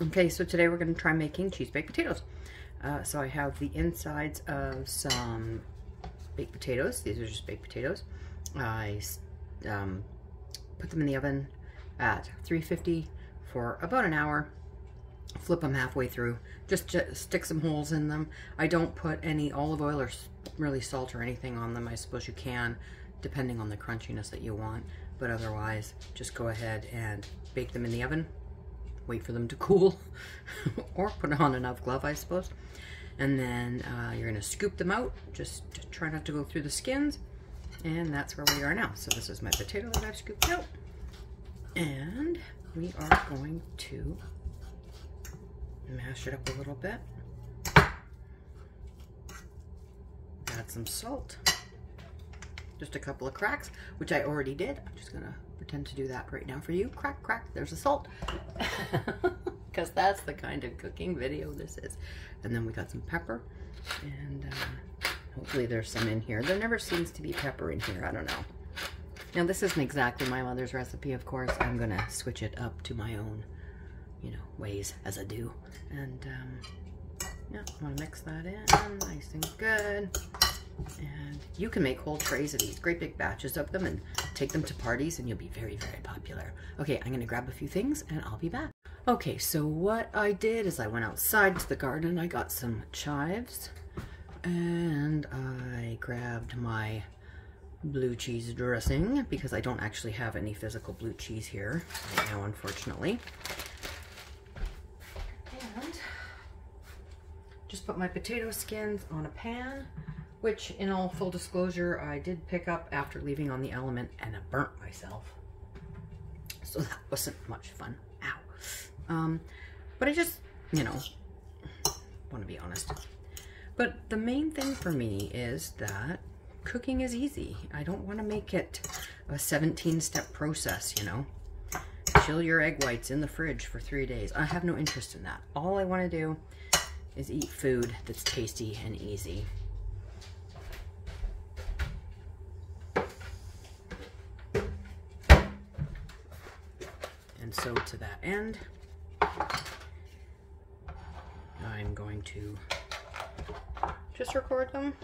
Okay, so today we're going to try making cheese baked potatoes. So I have the insides of some baked potatoes. These are just baked potatoes. I put them in the oven at 350 for about an hour. Flip them halfway through. Just stick some holes in them. I don't put any olive oil or really salt or anything on them. I suppose you can, depending on the crunchiness that you want. But otherwise, just go ahead and bake them in the oven. Wait for them to cool, or put on an oven glove, I suppose. And then you're gonna scoop them out. Just try not to go through the skins. And that's where we are now. So this is my potato that I've scooped out. And we are going to mash it up a little bit. Add some salt. Just a couple of cracks, which I already did. I'm just gonna pretend to do that right now for you. Crack, crack, there's the salt. Because that's the kind of cooking video this is. And then we got some pepper. And hopefully there's some in here. There never seems to be pepper in here, I don't know. Now this isn't exactly my mother's recipe, of course. I'm gonna switch it up to my own, you know, ways, as I do. And yeah, I'm gonna mix that in, nice and good. And you can make whole trays of these, great big batches of them, and take them to parties and you'll be very, very popular. Okay, I'm gonna grab a few things and I'll be back. Okay, so what I did is I went outside to the garden, I got some chives, and I grabbed my blue cheese dressing, because I don't actually have any physical blue cheese here right now, unfortunately. And just put my potato skins on a pan, which, in all full disclosure, I did pick up after leaving on the element, and I burnt myself. So that wasn't much fun. Ow. But I just, you know, want to be honest. But the main thing for me is that cooking is easy. I don't want to make it a 17-step process, you know. Chill your egg whites in the fridge for 3 days. I have no interest in that. All I want to do is eat food that's tasty and easy. And so to that end, I'm going to just record them,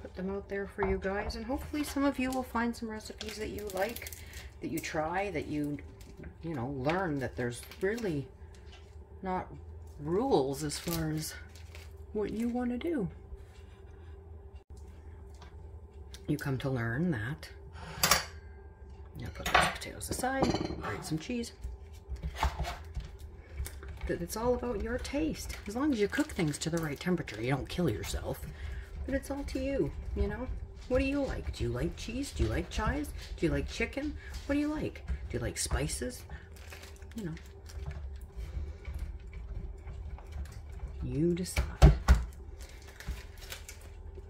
put them out there for you guys, and hopefully some of you will find some recipes that you like, that you try, that you know, learn that there's really not rules as far as what you want to do. You come to learn that. Now put those potatoes aside, grate some cheese. That it's all about your taste. As long as you cook things to the right temperature, you don't kill yourself. But it's all to you, you know? What do you like? Do you like cheese? Do you like chives? Do you like chicken? What do you like? Do you like spices? You know. You decide.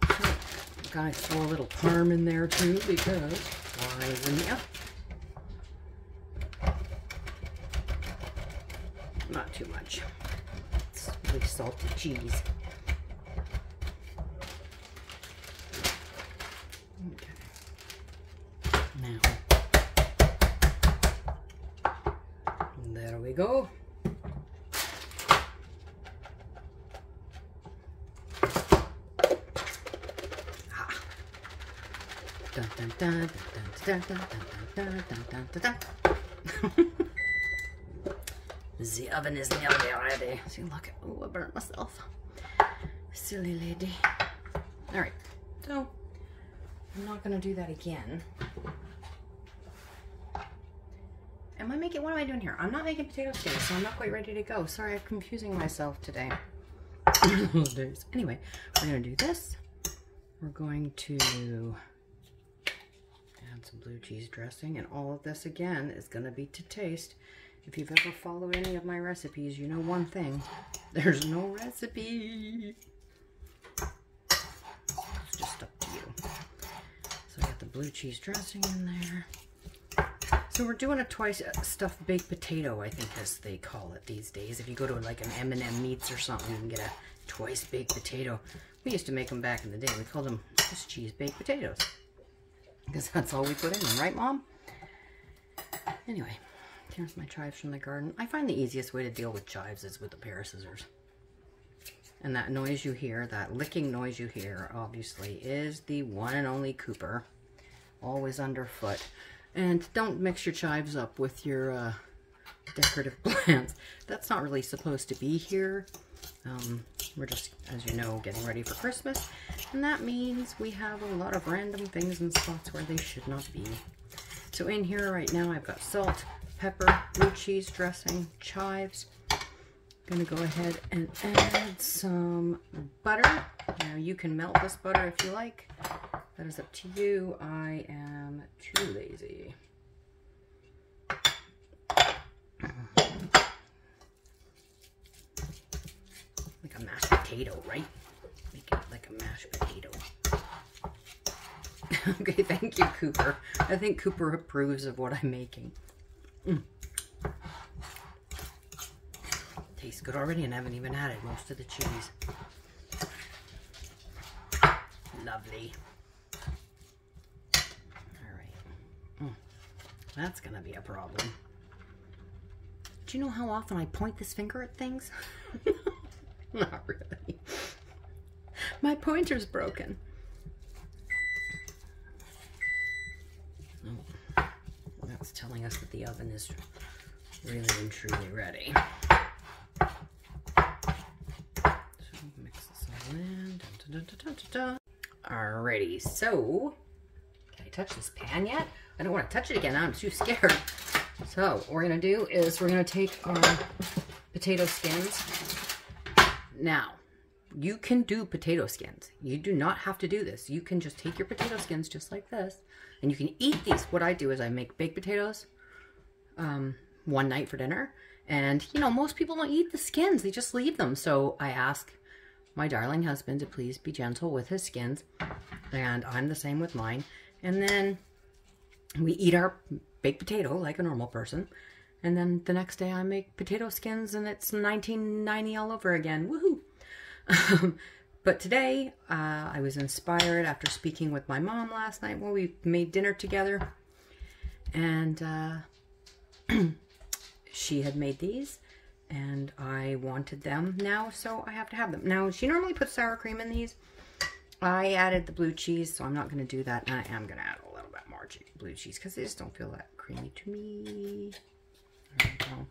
Oh, gotta throw a little parm in there too, because why isn't it? Not too much. It's really salty cheese. Okay. Now, there we go. Ah. Dun dun dun dun dun dun dun dun dun. The oven is nearly ready. See, look, oh, I burnt myself. Silly lady. All right, so I'm not gonna do that again. Am I making, what am I doing here? I'm not making potato skins, so I'm not quite ready to go. Sorry, I'm confusing myself today. Anyway, we're gonna do this. We're going to add some blue cheese dressing, and all of this again is gonna be to taste. If you've ever followed any of my recipes, you know one thing. There's no recipe. It's just up to you. So I got the blue cheese dressing in there. So we're doing a twice stuffed baked potato, I think, as they call it these days. If you go to like an M&M Meats or something, you can get a twice baked potato. We used to make them back in the day. We called them just cheese baked potatoes. Because that's all we put in them, right, Mom? Anyway. Here's my chives from the garden. I find the easiest way to deal with chives is with a pair of scissors. And that noise you hear, that licking noise you hear, obviously, is the one and only Cooper. Always underfoot. And don't mix your chives up with your decorative plants. That's not really supposed to be here. We're just, as you know, getting ready for Christmas. And that means we have a lot of random things in spots where they should not be. So in here right now, I've got salt, pepper, blue cheese dressing, chives. Gonna go ahead and add some butter. Now you can melt this butter if you like. That is up to you. I am too lazy. Like a mashed potato, right? Make it like a mashed potato. Okay, thank you, Cooper. I think Cooper approves of what I'm making. Tastes good already, and I haven't even added most of the cheese. Lovely. Alright. That's gonna be a problem. Do you know how often I point this finger at things? Not really. My pointer's broken. Oh, that's telling us that the oven is really and truly ready. Alrighty, so can I touch this pan yet? I don't want to touch it again. I'm too scared. So what we're gonna do is we're gonna take our potato skins. Now, you can do potato skins. You do not have to do this. You can just take your potato skins just like this, and you can eat these. What I do is I make baked potatoes one night for dinner, and you know, most people don't eat the skins. They just leave them. So I ask my darling husband to please be gentle with his skins, and I'm the same with mine. And then we eat our baked potato like a normal person, and then the next day I make potato skins, and it's 1990 all over again. Woohoo! But today I was inspired after speaking with my mom last night when we made dinner together, and she had made these. And I wanted them now, so I have to have them. Now, she normally puts sour cream in these. I added the blue cheese, so I'm not going to do that. And I am going to add a little bit more blue cheese because they just don't feel that creamy to me. There we go.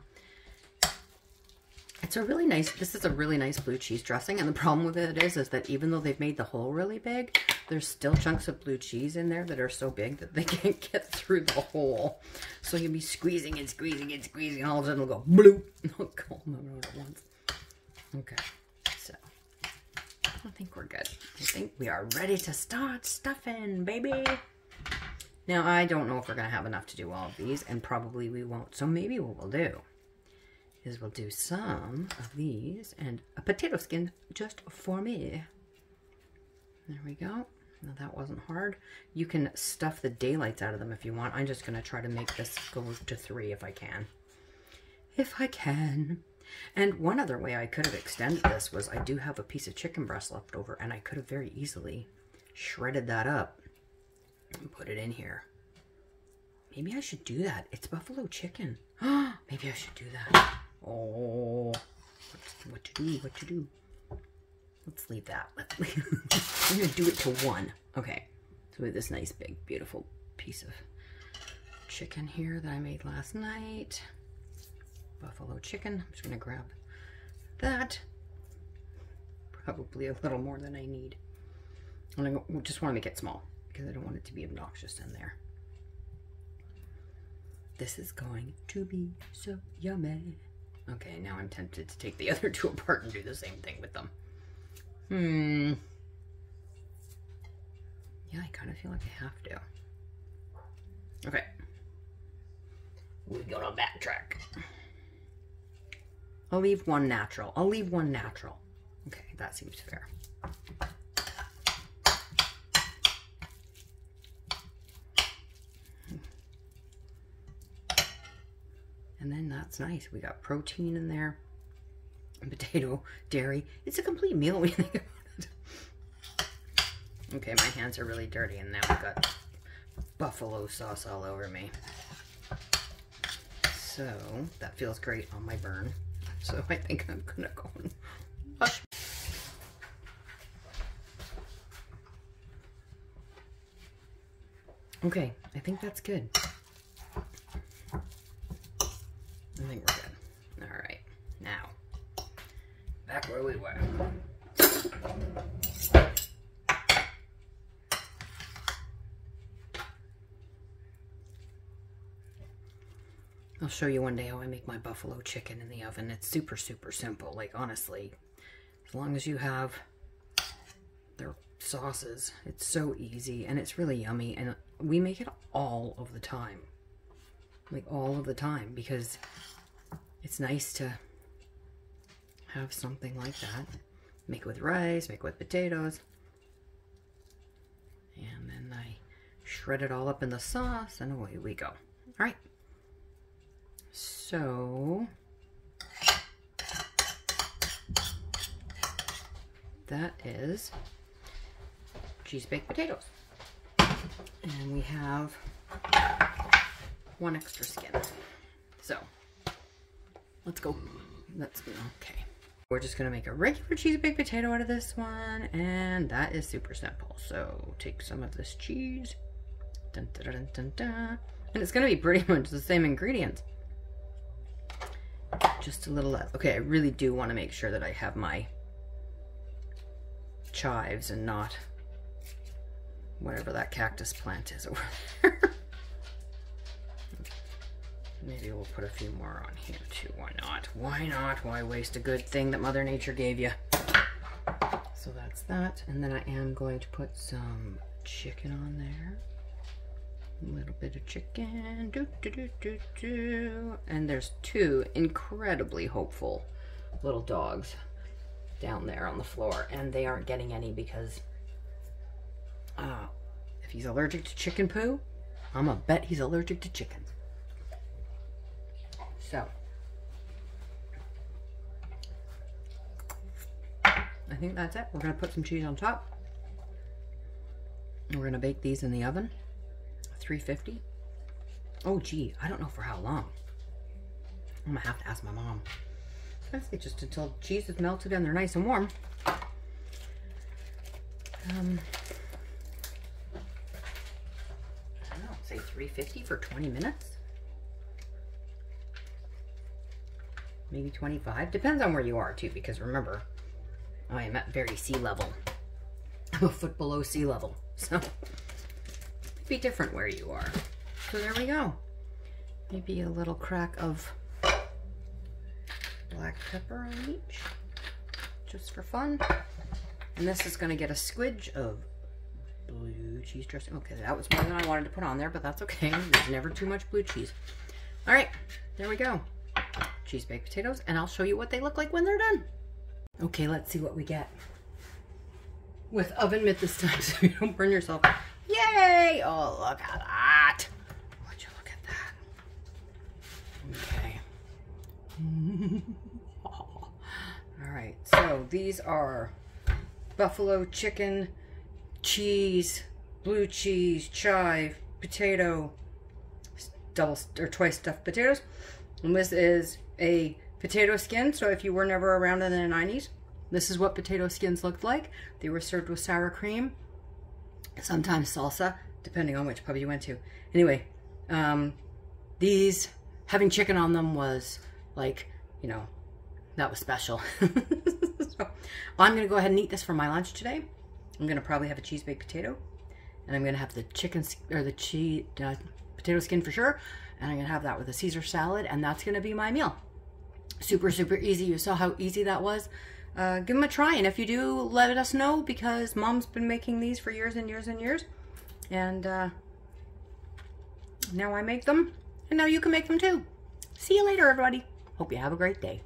It's a really nice, this is a really nice blue cheese dressing. And the problem with it is that even though they've made the hole really big, there's still chunks of blue cheese in there that are so big that they can't get through the hole. So you'll be squeezing and squeezing and squeezing, and all of a sudden it'll go bloop. It'll go all over at once. Okay, so I think we're good. I think we are ready to start stuffing, baby. Now, I don't know if we're gonna have enough to do all of these, and probably we won't. So maybe what we'll do is we'll do some of these and a potato skin just for me. There we go. Now that wasn't hard. You can stuff the daylights out of them if you want. I'm just gonna try to make this go to 3 if I can. If I can. And one other way I could have extended this was I do have a piece of chicken breast left over, and I could have very easily shredded that up and put it in here. Maybe I should do that. It's buffalo chicken. Maybe I should do that. Oh, what to do, what to do. Let's leave that. I'm going to do it to 1. Okay. So we have this nice, big, beautiful piece of chicken here that I made last night. Buffalo chicken. I'm just going to grab that. Probably a little more than I need. And I just want to make it small because I don't want it to be obnoxious in there. This is going to be so yummy. Okay, now I'm tempted to take the other 2 apart and do the same thing with them. Yeah, I kind of feel like I have to. Okay. We're gonna backtrack. I'll leave 1 natural. I'll leave 1 natural. Okay, that seems fair. And then that's nice. We got protein in there. Potato, dairy. It's a complete meal when you think about it. Okay, my hands are really dirty, and now I've got buffalo sauce all over me. So, So that feels great on my burn. So I think I'm gonna go and wash. Okay, I think that's good. I think we're good. All right, now, back where we were. I'll show you one day how I make my buffalo chicken in the oven. It's super, super simple. Like, honestly, as long as you have their sauces, it's so easy and it's really yummy. And we make it all of the time. Like, all of the time, because it's nice to have something like that. Make it with rice, make it with potatoes. And then I shred it all up in the sauce and away we go. All right. So that is cheese baked potatoes. And we have one extra skin. So let's go. That's okay. We're just gonna make a regular cheese baked potato out of this one, and that is super simple. So take some of this cheese. Dun, dun, dun, dun, dun. And it's gonna be pretty much the same ingredients. Just a little less. Okay, I really do want to make sure that I have my chives and not whatever that cactus plant is over there. Maybe we'll put a few more on here too. Why not? Why not? Why waste a good thing that Mother Nature gave you? So that's that. And then I am going to put some chicken on there. A little bit of chicken, do, do, do, do, do. And there's two incredibly hopeful little dogs down there on the floor, and they aren't getting any because if he's allergic to chicken poo, I'm a bet he's allergic to chicken. So I think that's it. We're gonna put some cheese on top. We're gonna bake these in the oven. 350? Oh gee, I don't know for how long. I'm gonna have to ask my mom. I say just until cheese is melted and they're nice and warm. I don't know, say 350 for 20 minutes? Maybe 25? Depends on where you are too, because remember, I am at very sea level. I'm a foot below sea level, so be different where you are. So there we go. Maybe a little crack of black pepper on each, just for fun. And this is going to get a squidge of blue cheese dressing. Okay, that was more than I wanted to put on there, but that's okay. There's never too much blue cheese. All right, there we go. Cheese baked potatoes, and I'll show you what they look like when they're done. Okay, let's see what we get. With oven mitt this time, so you don't burn yourself. Yay! Oh, look at that. Would you look at that? Okay. All right, so these are buffalo chicken, cheese, blue cheese, chive, potato, double or twice stuffed potatoes. And this is a potato skin, so if you were never around in the 90s, this is what potato skins looked like. They were served with sour cream, sometimes salsa, depending on which pub you went to. Anyway, these, having chicken on them was like, you know, that was special. So I'm gonna go ahead and eat this for my lunch today. I'm gonna probably have a cheese baked potato, and I'm gonna have the chicken, or the cheese, potato skin for sure, and I'm gonna have that with a Caesar salad, and that's gonna be my meal. Super, super easy. You saw how easy that was. Give them a try, and if you do, let us know, because Mom's been making these for years and years and years, and now I make them, and now you can make them too. See you later, everybody. Hope you have a great day.